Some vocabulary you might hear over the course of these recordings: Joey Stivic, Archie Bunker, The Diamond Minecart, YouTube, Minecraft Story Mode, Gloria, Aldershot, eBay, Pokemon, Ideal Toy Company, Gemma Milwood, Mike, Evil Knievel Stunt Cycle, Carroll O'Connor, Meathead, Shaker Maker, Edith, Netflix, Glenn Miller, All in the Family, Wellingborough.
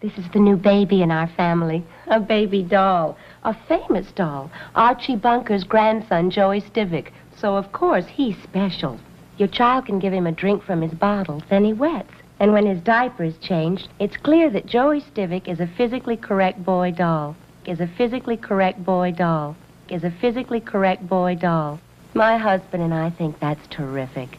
This is the new baby in our family, a baby doll, a famous doll, Archie Bunker's grandson, Joey Stivic. So, of course, he's special. Your child can give him a drink from his bottle, then he wets. And when his diaper is changed, it's clear that Joey Stivic is a physically correct boy doll, is a physically correct boy doll, is a physically correct boy doll. My husband and I think that's terrific.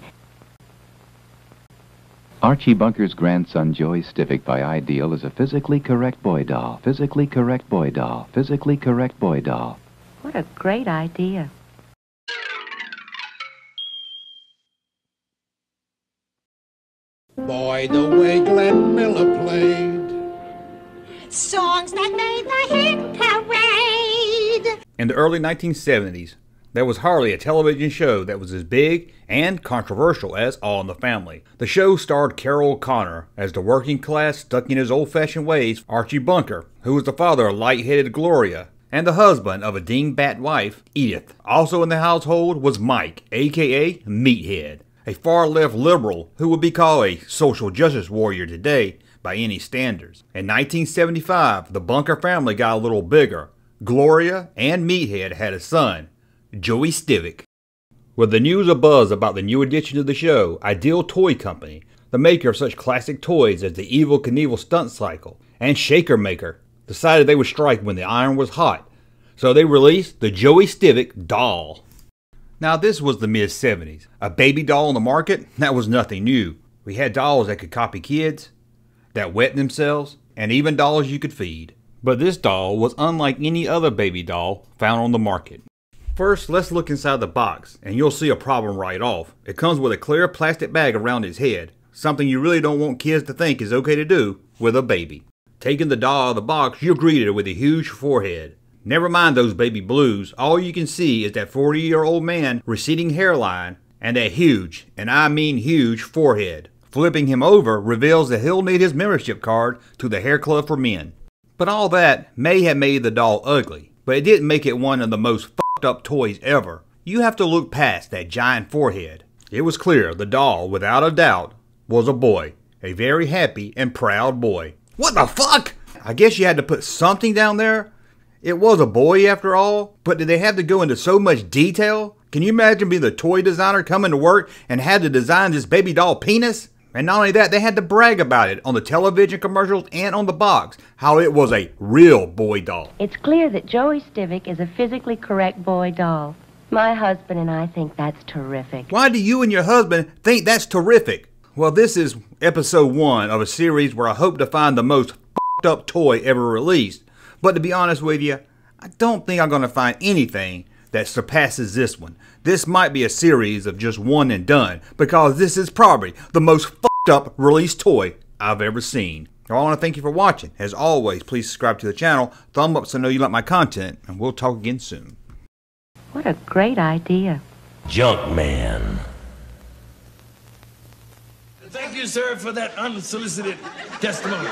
Archie Bunker's grandson, Joey Stivic, by Ideal, is a physically correct boy doll, physically correct boy doll, physically correct boy doll. What a great idea. Boy, the way Glenn Miller played songs that made the hit parade. In the early 1970s, there was hardly a television show that was as big and controversial as All in the Family. The show starred Carroll O'Connor as the working class stuck in his old-fashioned ways, Archie Bunker, who was the father of light-headed Gloria, and the husband of a dingbat wife, Edith. Also in the household was Mike, a.k.a. Meathead, a far-left liberal who would be called a social justice warrior today by any standards. In 1975, the Bunker family got a little bigger. Gloria and Meathead had a son, Joey Stivic. With the news abuzz about the new addition to the show, Ideal Toy Company, the maker of such classic toys as the Evil Knievel Stunt Cycle and Shaker Maker, decided they would strike when the iron was hot, so they released the Joey Stivic doll. Now this was the mid-70s. A baby doll on the market? That was nothing new. We had dolls that could copy kids, that wet themselves, and even dolls you could feed. But this doll was unlike any other baby doll found on the market. First, let's look inside the box, and you'll see a problem right off. It comes with a clear plastic bag around his head, something you really don't want kids to think is okay to do with a baby. Taking the doll out of the box, you're greeted with a huge forehead. Never mind those baby blues, all you can see is that 40-year-old man receding hairline and that huge, and I mean huge, forehead. Flipping him over reveals that he'll need his membership card to the Hair Club for Men. But all that may have made the doll ugly, but it didn't make it one of the most up toys ever. You have to look past that giant forehead. It was clear the doll, without a doubt, was a boy. A very happy and proud boy. What the fuck? I guess you had to put something down there. It was a boy after all, but did they have to go into so much detail? Can you imagine being the toy designer coming to work and had to design this baby doll penis? And not only that, they had to brag about it on the television commercials and on the box, how it was a real boy doll. It's clear that Joey Stivic is a physically correct boy doll. My husband and I think that's terrific. Why do you and your husband think that's terrific? Well, this is episode 1 of a series where I hope to find the most f***ed up toy ever released. But to be honest with you, I don't think I'm going to find anything that surpasses this one. This might be a series of just one and done, because this is probably the most f***ed up released toy I've ever seen. I want to thank you for watching. As always, please subscribe to the channel, thumb up so I know you like my content, and we'll talk again soon. What a great idea. Junk Man. Thank you, sir, for that unsolicited testimony.